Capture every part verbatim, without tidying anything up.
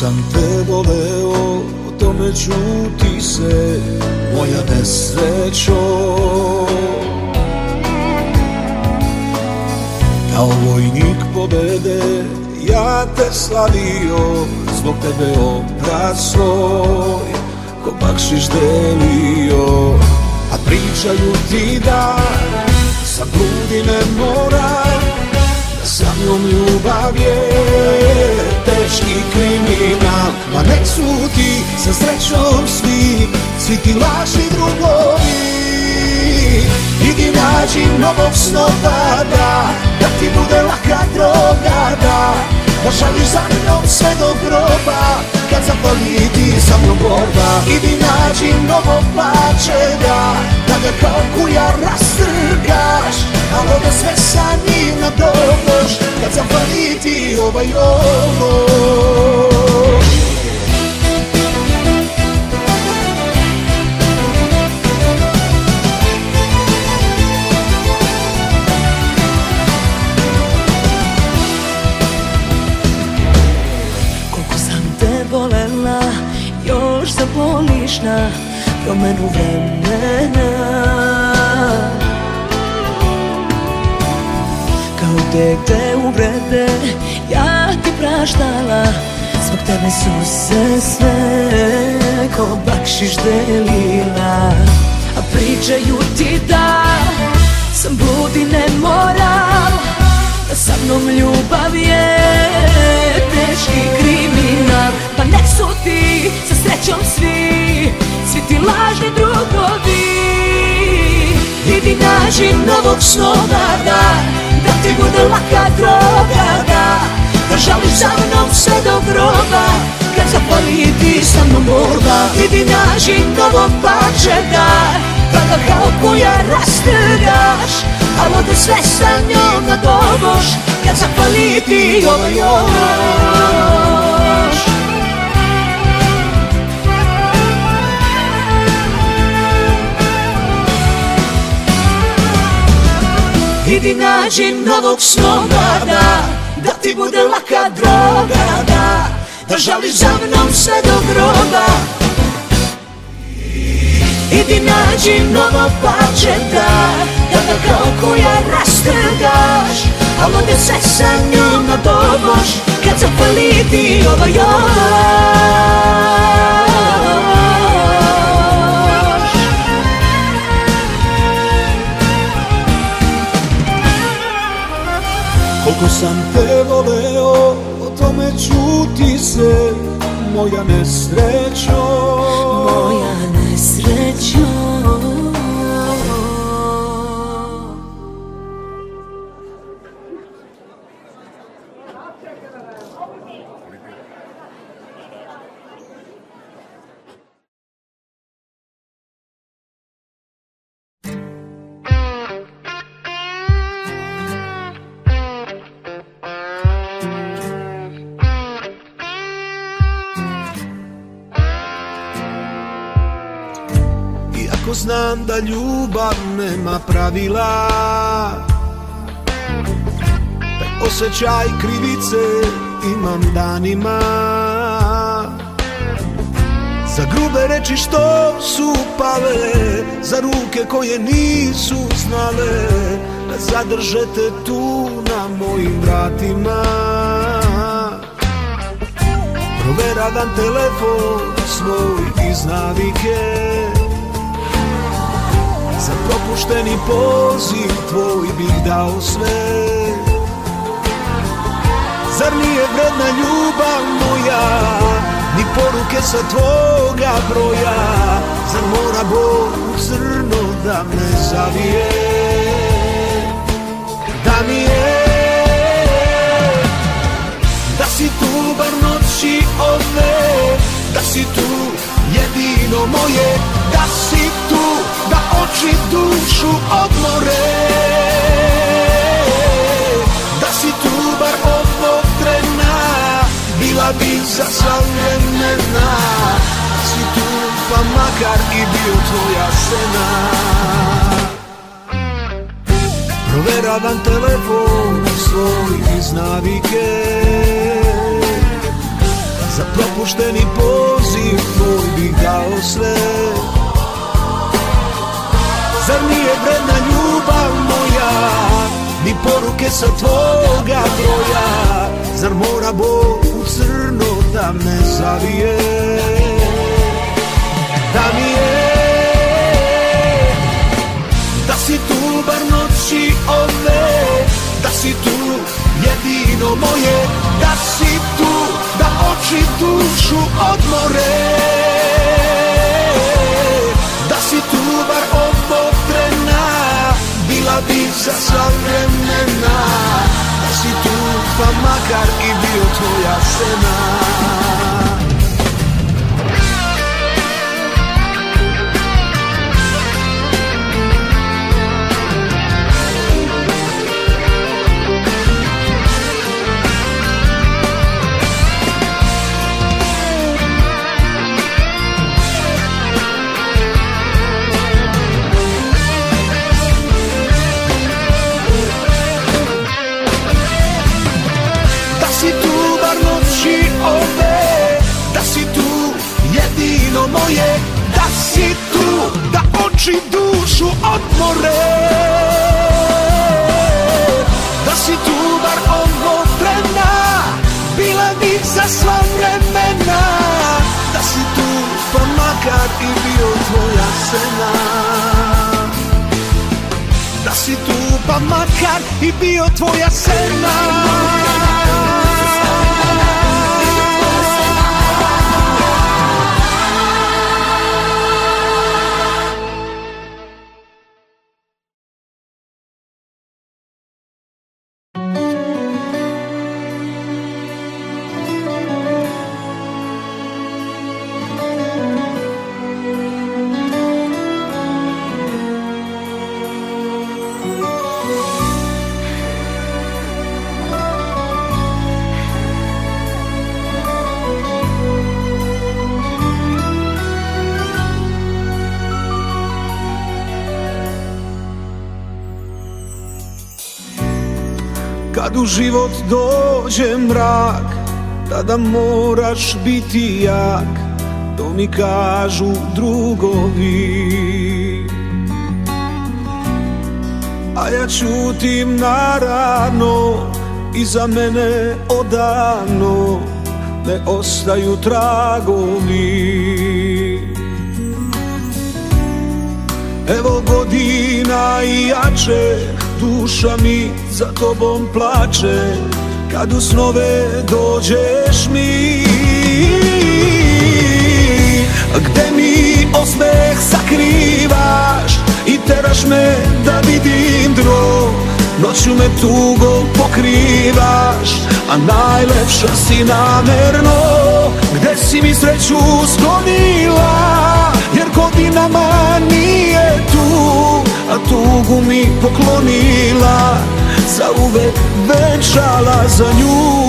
sam te voleo, o tome čuti se, moja nesrećo. Kao vojnik pobede, ja te slavio, zbog tebe obraz svoj ko bakšiš delio. A pričaju ti da sa Godine mora, da sa njom ljubav je teški kriminal. Ma nek su ti sa srećom svi, svi ti lažni drugovi. Idi nađi novog snopada, da ti bude laka droga, da pošaljiš za mnom sve do groba, kad zapali ti sa mnom borba. Idi nađi novog plačeda, da ga kao kulja rastrgaš, ali onda sve sa njim nadobroš, kad zapali ti ovaj ovo. Još zaponiš na promenu vremena, kao dete uvrede ja ti praštala, zbog tebe su se sve ko bakšiš delila. A pričaju ti da sam Budine moral, da sa mnom ljubav je teški kriminal. Pa nek su ti sa srećom svi, svi ti lažni drugovi. Idi nađi novog snovada, da ti bude laka droga, da da žališ za mnom sve do groba, kad zapali ti sa mnom borba. Idi nađi novog pačeda, da ga kao koja rastrgaš, ali ode sve sa njom nadoboš, kad zapali ti ovo još. Idi nađi novog snovada, da ti bude laka droga, da da žališ za mnom sve do groba. Idi nađi novo pačeta, da ga kao koja rastrgaš, ali onda se sa njom nadoboš, kad zapali ti ovo još. Koliko sam te voleo, o tome čuti se, moja nesrećo, moja nesrećo. Znam da ljubav nema pravila, taj osjećaj krivice imam danima. Za grube reči što su pale, za ruke koje nisu znale da zadrže te tu na mojim vratima. Proveravam telefon svoj iz navike, za propušteni poziv tvoj bih dao sve. Zar nije vredna ljubav moja, ni poruke sa tvoga broja? Zar mora Bog u crno da me zavije, da mi je? Da si tu bar noći ove, da si tu jedino moje, da si tu da oči dušu odmore, da si tu bar ovog trena bila bi za sva vremena, da si tu pa makar i bio tvoja sena. Proveravam telefon svoj iz navike, Za propušteni poziv tvoj bih dao sve. Zar nije vredna ljubav moja, ni poruke sa tvoga broja? Zar mora Bog u crno da me zavije, da mi je? Da si tu bar noći ove, da si tu jedino moje, da si tu da oči dušu odmore. Da si tu bar ovog trena, bila bi za sva vremena. Da si tu pa makar i bio tvoja sena. Moje, da si tu, da oči dušu odmore. Da si tu bar ovog trena, bila bi za sva vremena. Da si tu, pa makar i bio tvoja sena. Da si tu, pa makar i bio tvoja sena. Kad u život dođe mrak, tada moraš biti jak, to mi kažu drugovi. A ja čutim naravno, iza mene odavno ne ostaju tragovi. Evo godina i jače, duša mi za tobom plače, kad u snove dođeš mi. Gde mi osmeh sakrivaš i teraš me da vidim dno, noću me tugom pokrivaš, a najlepša si namerno. Gde si mi sreću sklonila, jer godinama nije tu, a tugu mi poklonila, zauvek venčala za nju.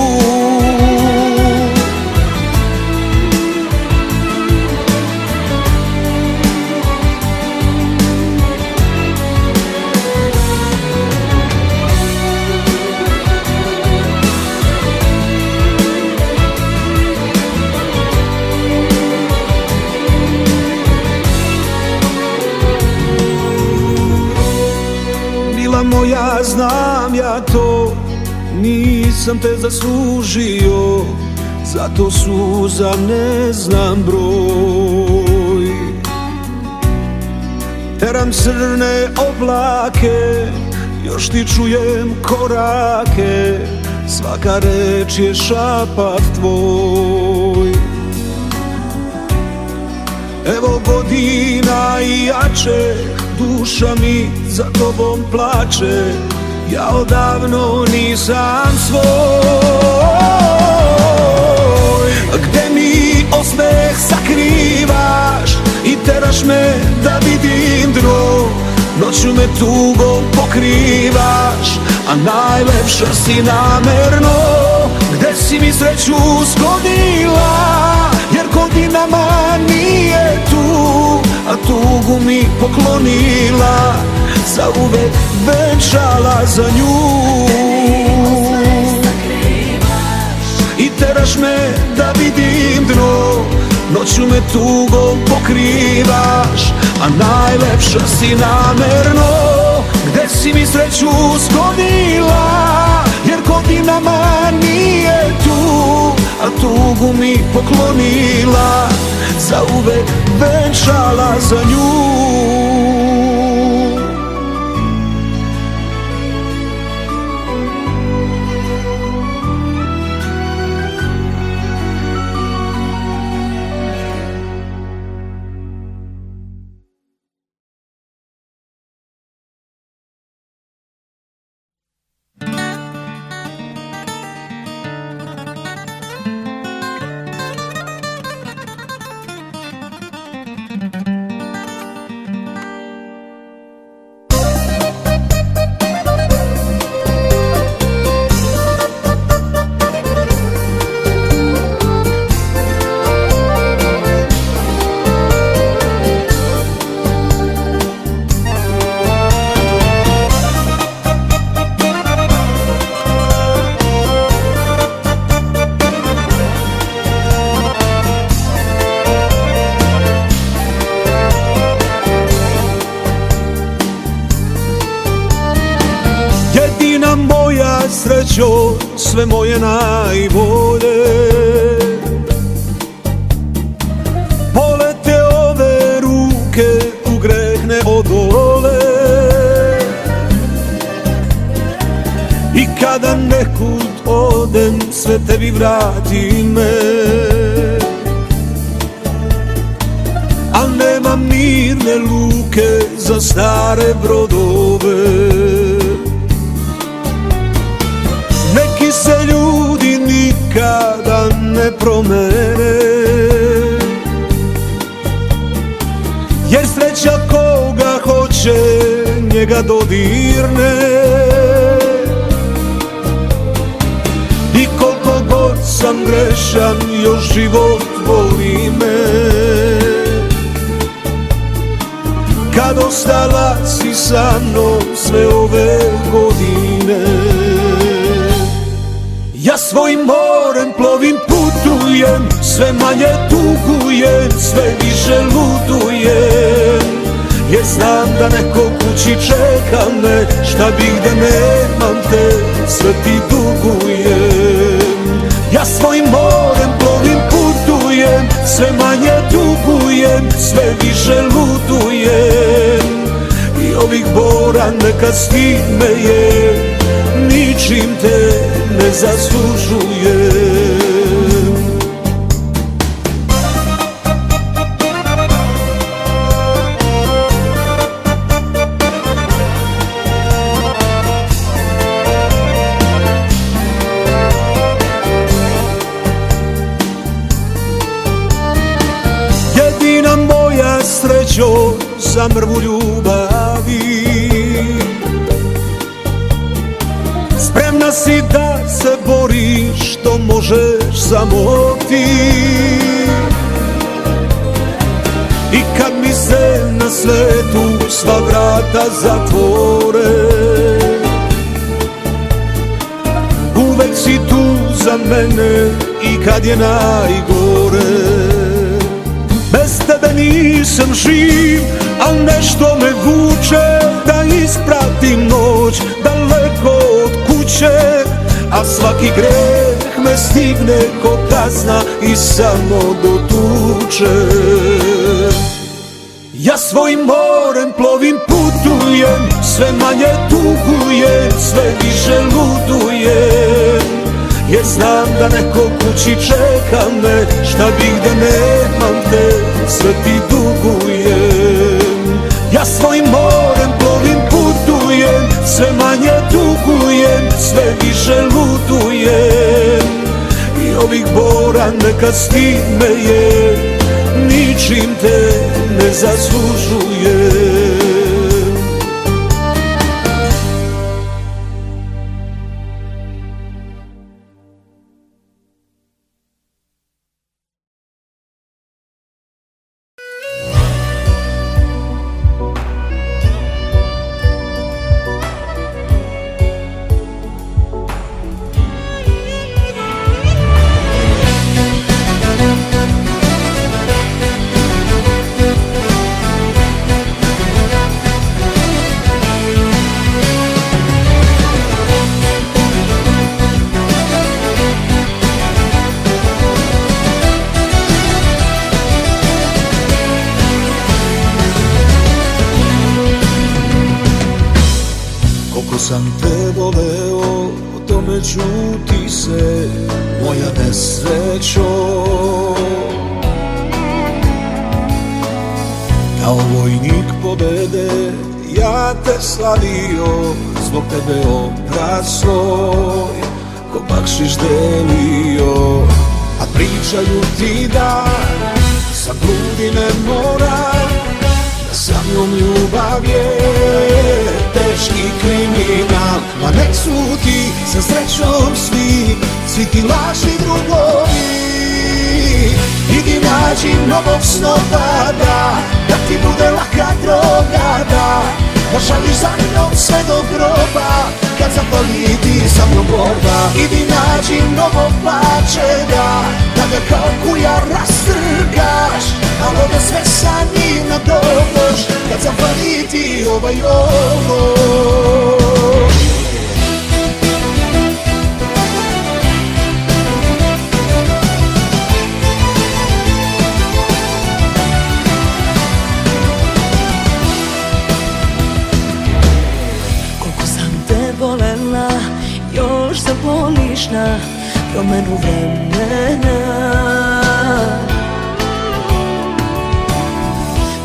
Moja, znam ja to, nisam te zaslužio, zato suza ne znam broj. Teram crne oblake, još ti čujem korake, svaka reč je šapak tvoj. Evo godina i jače, duša mi za tobom plače, ja odavno nisam svoj. Gde mi osmeh sakrivaš i teraš me da vidim dno, noću me tugom pokrivaš, a najlepša si namerno. Gde si mi sreću sklonila, jer godinama nije tu, a tugu mi poklonila, zauvek venčala za nju. I teraš me da vidim tugom pokrivaš, a najlepša si namerno. Gde si mi sreću sklonila, jer godinama nije tu, a tugu mi poklonila, zauvek venčala za nju. Srećo, sve moje najbolje, polete ove ruke u greh ne odole. I kada nekud odem, sve tebi vratim, a nema mirne luke za stare brodove. Se ljudi nikada ne promene, jer sreća koga hoće njega dodirne. I koliko god sam grešan, još život voli me. Kad ostala si sa mnom sve ove godine, ja svojim morem plovim, putujem, sve manje tugujem, sve više ludujem. Jer znam da neko kući čeka me, šta bih da nemam te, sve ti dugujem. Ja svojim morem plovim, putujem, sve manje tugujem, sve više ludujem. I ovih bora neka stid me je, ničim te ne zaslužujem. Jedina moja srećo, zamrvu ljubavi, spremna si da se boriš, to možeš samo ti. I kad mi se na svetu sva vrata zatvore, uvek si tu za mene i kad je najgore. Bez tebe nisam živ, al nešto me vuče da ispratim noć daleko od kuće, a svaki greh me stigne ko kazna i samo dotuče. Ja svojim morem plovim, putujem, sve manje tugujem, sve više ludujem. Jer znam da neko kući čeka me, šta bih da nemam te, sve ti dugujem. Ja svojim morem plovim, putujem, sve manje tugujem, sve više ludujem. I ovih bora neka stid me je, ničim te ne zaslužujem. ćuti se, moja nesrećo. Kao vojnik pobede ja te slavio, zbog tebe oprasoj ko bakšiš delio. A pričaju ti da sa grudine mora, da sa mnom ljubav je teški kriminal. Ma nek su ti sa srećom svi, svi ti laži drugovi. Idi nađi novog snopada, da ti bude laka droga, da pošališ za mnom sve do groba, kad zapali ti sa mnom borba. Idi nađi novog pačeda, da ga kao kuja rastrgaš, ali da sve sa njim nadoboš, kad zapali ti ovaj ovo. Još se voliš na promenu vremena,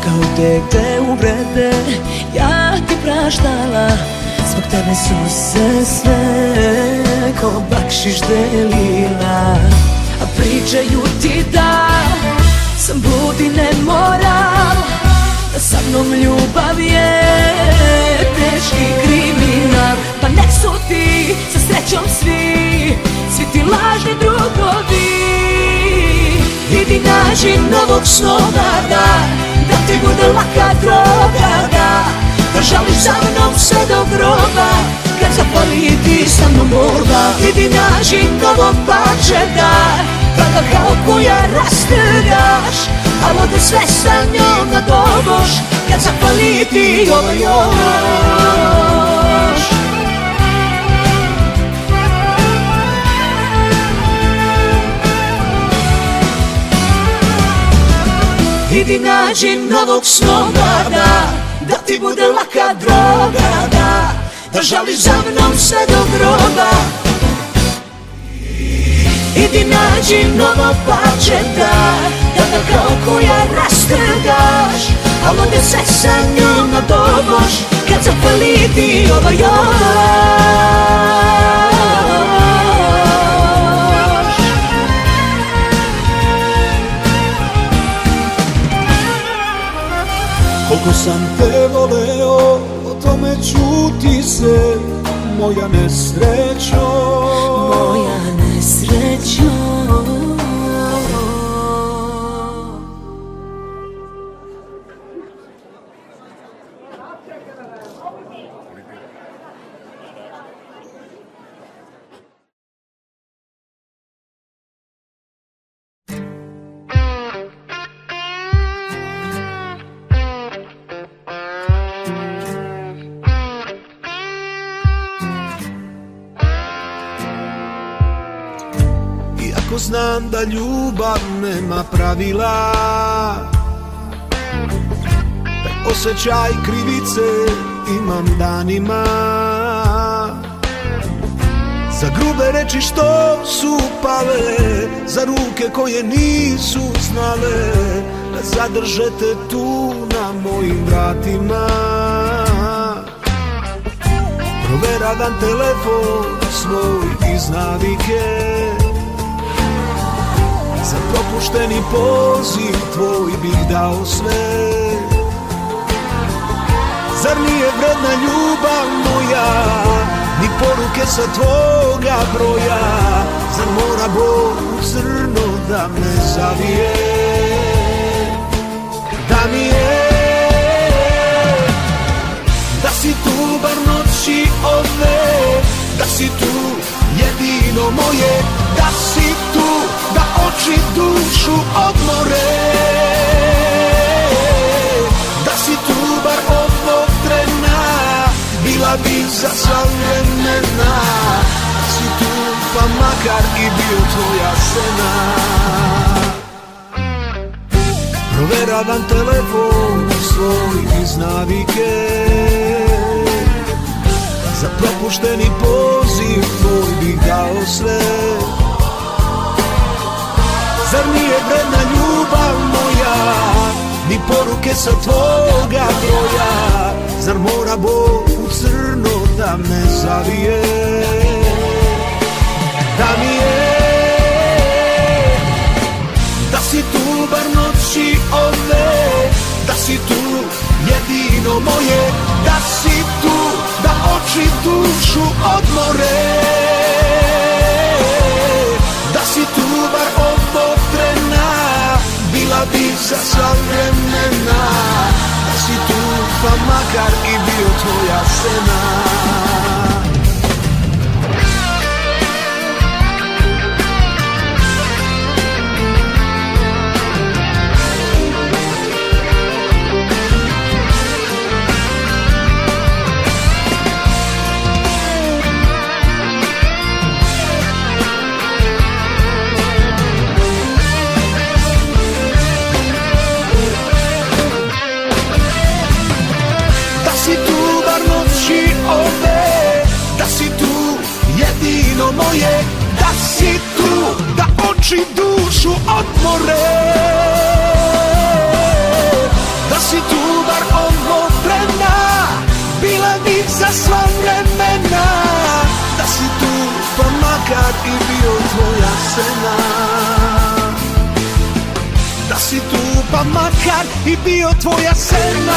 kao te te uvrede ja ti praštala, zbog tebe su se sve ko bakšiš delila. A pričaju ti da sam budine moral, da sa mnom ljubav je teški kriminal. Pa nek su ti sa srećom svi, svi ti lažni drugovi. Idi nađi novog snovada, da ti bude laka droga, da da žališ za mnom sve do groba, kad zapali ti sa mnom borba. Idi nađi novog pačeda, da ga kao koja rastrgaš, ali ode sve sa njom nadoboš, kad zapali ti ovo još. Idi nađi novog snovada, da ti bude laka droga, da da žališ za mnom sve do groba. Idi nađi novog pačeta, da ga kao koja rastrgaš, ali onda se sa njom nadoboš, kad zapali ti ovo još. Koliko sam te voleo, o tome čuti se, moja nesrećo, moja nesrećo. Znam da ljubav nema pravila, taj osjećaj krivice imam danima. Za grube reči što su pale, za ruke koje nisu znale da zadrže te tu na mojim vratima. Proveravam telefon svoj iz navike, za propušteni poziv tvoj bih dao sve. Zar nije vredna ljubav moja, ni poruke sa tvoga broja? Zar mora Bog u zrno da me zavije, da mi je? Da si tu bar noći ove, da si tu jedino moje, da si tu da oči dušu odmore, da si tu bar ovog trena bila bi za sva vremena, da si tu pa makar i bio tvoja sena. Proveravam telefon svoj iz navike, za propušteni poziv tvoj bih znaju sve. Zar nije vredna ljubav moja, ni poruke sa tvoga broja? Zar mora Bog u crno da me zavije? Da mi je, da si tu bar noći ove, da si tu jedino moje, da si tu da oči dušu odmore. Da si tu bar ovog trena, bila bi za sva vremena, da si tu pa makar i bio tvoja sena. Da si tu, da oči dušu odmore, da si tu bar ovo vremena, bila bi za sva vremena, da si tu pa makar i bio tvoja sena. Da si tu pa makar i bio tvoja sena.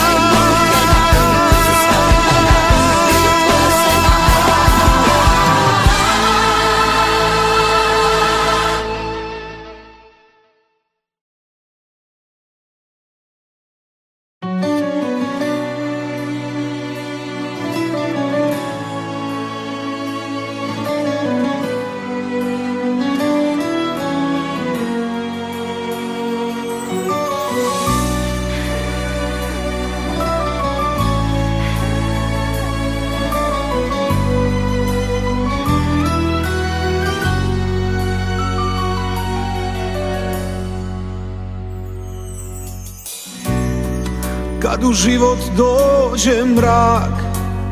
Kad u život dođe mrak,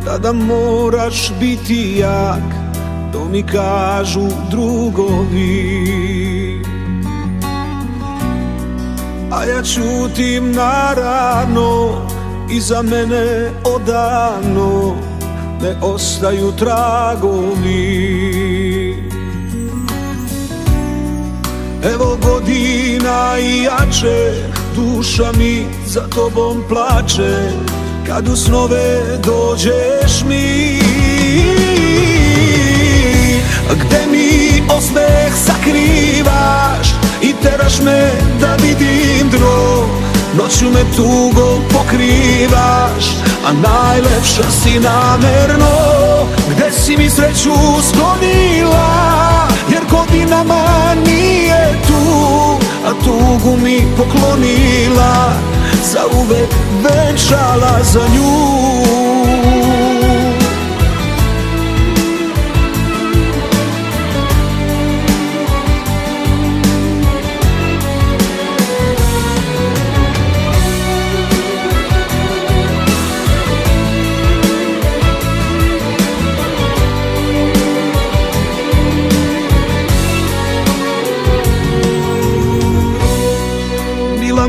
tada moraš biti jak, to mi kažu drugovi. A ja čutim naravno, iza mene odavno ne ostaju tragovi. Evo godina i jače, duša mi za tobom plače, kad u snove dođeš mi. Gde mi osmeh sakrivaš i teraš me da vidim dno, noću me tugom pokrivaš, a najlepša si namerno. Gde si mi sreću sklonila, jer godinama nije tu, a tugu mi poklonila, zauvek venčala za nju.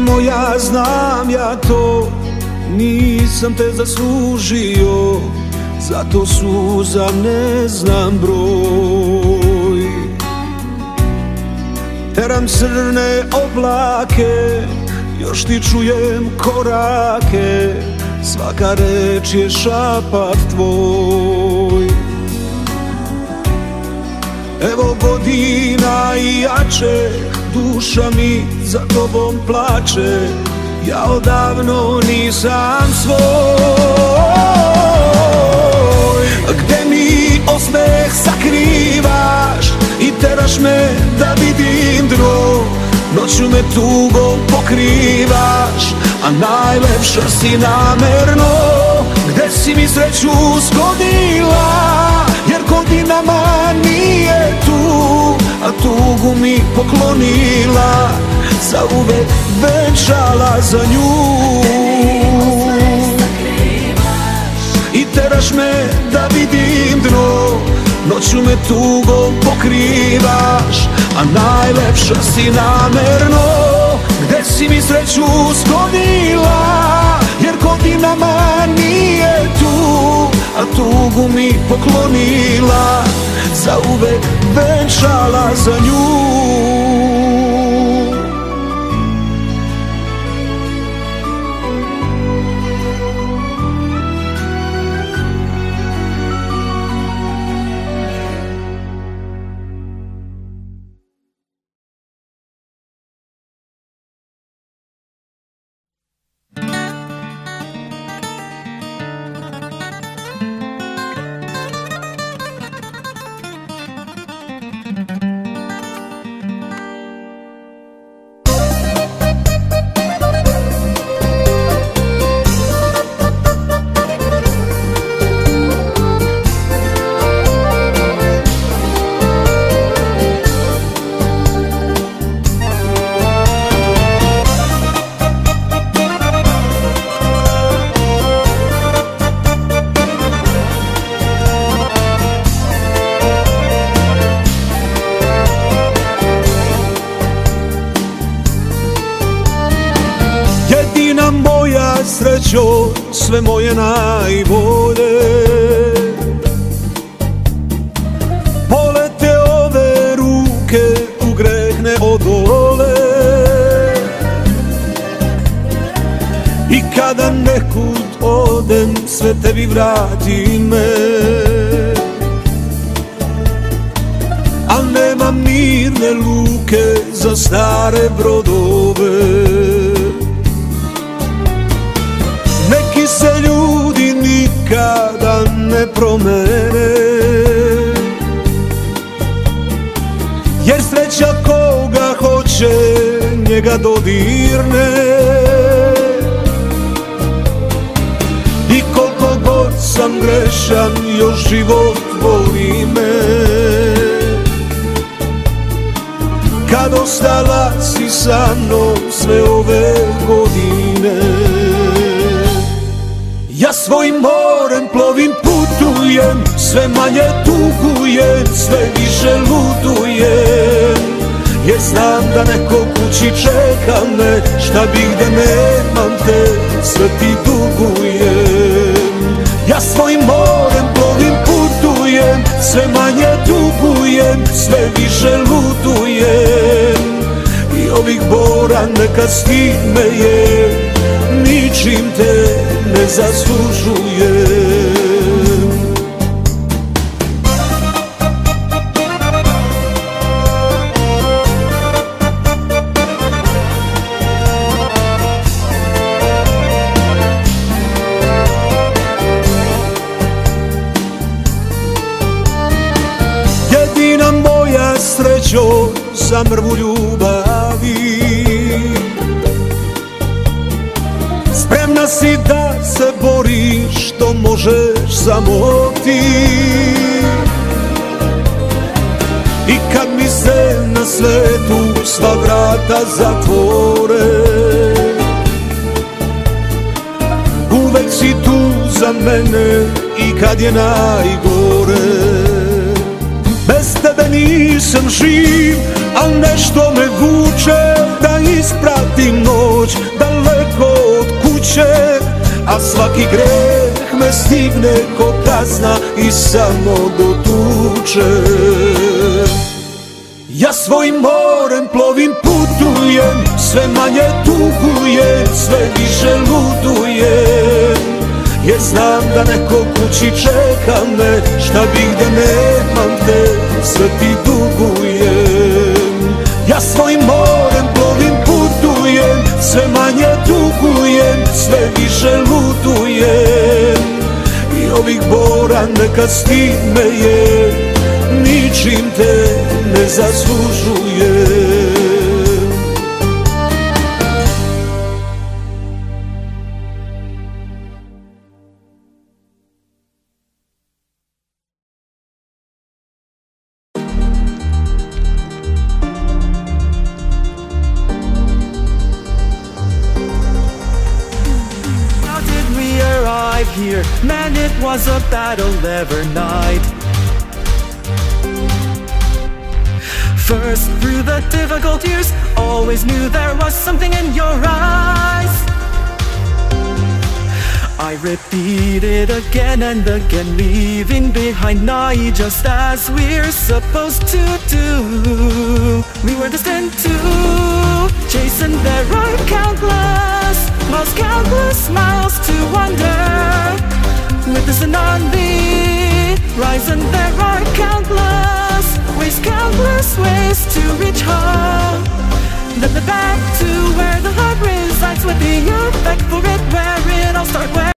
Moja, znam ja to, nisam te zaslužio, zato suza ne znam broj. Teram crne oblake, još ti čujem korake, svaka reč je šapav tvoj. Evo godina i jače, duša mi za tobom plače, ja odavno nisam svoj. Gde mi osmeh sakrivaš i teraš me da vidim dno, noću me tugom pokrivaš, a najlepša si namerno. Gde si mi sreću sklonila, jer godinama nije tu, a tugu mi poklonila, zauvek venčala za nju. I teraš me da vidim dno, Noću me tugom pokrivaš, a najlepša si namerno. Gde si mi sreću sklonila, jer godinama nije tu, a tugu mi poklonila, zauvek venčala za nju. Srećo, sve moje najbolje, polete ove ruke u greh ne odole. I kada nekud odem, sve tebi vratim, al nema mirne luke za stare brodove. Neki se ljudi nikada ne promene, jer sreća koga hoće njega dodirne. I koliko god sam grešan, još život voli me. Kad ostala si sa mnom sve ove godine, ja svojim morem plovim, putujem, sve manje tugujem, sve više ludujem. Jer znam da neko kući čeka me, šta bih da nemam te, sve ti dugujem. Ja svojim morem plovim, putujem, sve manje tugujem, sve više ludujem. I ovih bora neka stigne je, ničim te ne zaslužujem. Jedina moja srećo, za mrvu ljubavi, spremna si da se boriš, to možeš samo ti. I kad mi se na svetu sva vrata zatvore, uvek si tu za mene i kad je najgore. Bez tebe nisam živ, al nešto me vuče da ispratim noć daleko od kuće, a svaki greh me stigne ko kazna i samo dotuče. Ja svojim morem plovim, putujem, sve manje tugujem, sve više ludujem. Jer znam da neko kući čeka me, šta bih da nemam te, sve ti dugujem. Ja svojim morem plovim, putujem, sve manje tugujem, sve više ludujem. I ovih bora neka stigne je, ničim te ne zaslužujem. Man, it was a battle every night. First, through the difficult years, always knew there was something in your eyes. I repeated again and again, leaving behind nigh just as we're supposed to do. We were destined to chase, and there are countless miles, countless miles to wander. With us and on the rise, and there are countless ways, countless ways to reach home. Then the back to where the heart resides, with the effect for it, where it all starts, where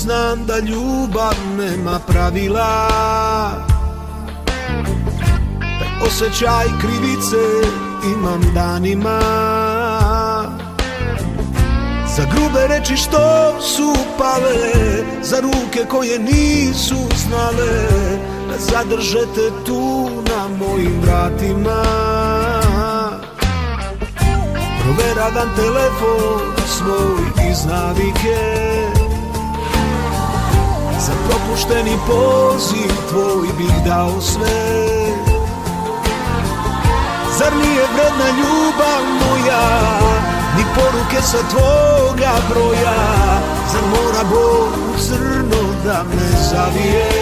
znam da ljubav nema pravila, taj osjećaj krivice imam danima. Za grube reči što su pale, za ruke koje nisu znale da zadrže te tu na mojim vratima. Proveravam telefon svoj iz navike, za propušteni poziv tvoj bih dao sve. Zar nije vredna ljubav moja, ni poruke sa tvoga broja? Zar mora Bog u zrno da me zavije?